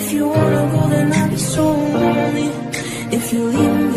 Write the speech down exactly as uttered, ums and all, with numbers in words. If you wanna go, then I'll be so lonely. If you leave me